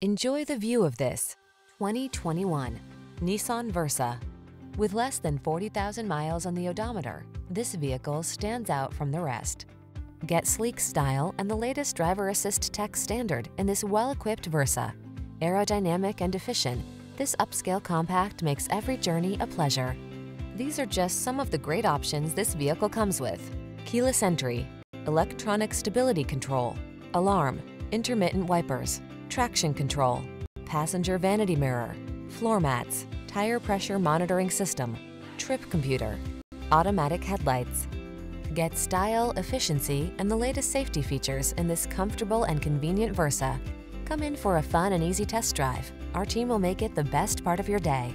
Enjoy the view of this 2021 Nissan Versa. With less than 40,000 miles on the odometer, this vehicle stands out from the rest. Get sleek style and the latest driver assist tech standard in this well-equipped Versa. Aerodynamic and efficient, this upscale compact makes every journey a pleasure. These are just some of the great options this vehicle comes with: keyless entry, electronic stability control, alarm, intermittent wipers, traction control, passenger vanity mirror, floor mats, tire pressure monitoring system, trip computer, automatic headlights. Get style, efficiency, and the latest safety features in this comfortable and convenient Versa. Come in for a fun and easy test drive. Our team will make it the best part of your day.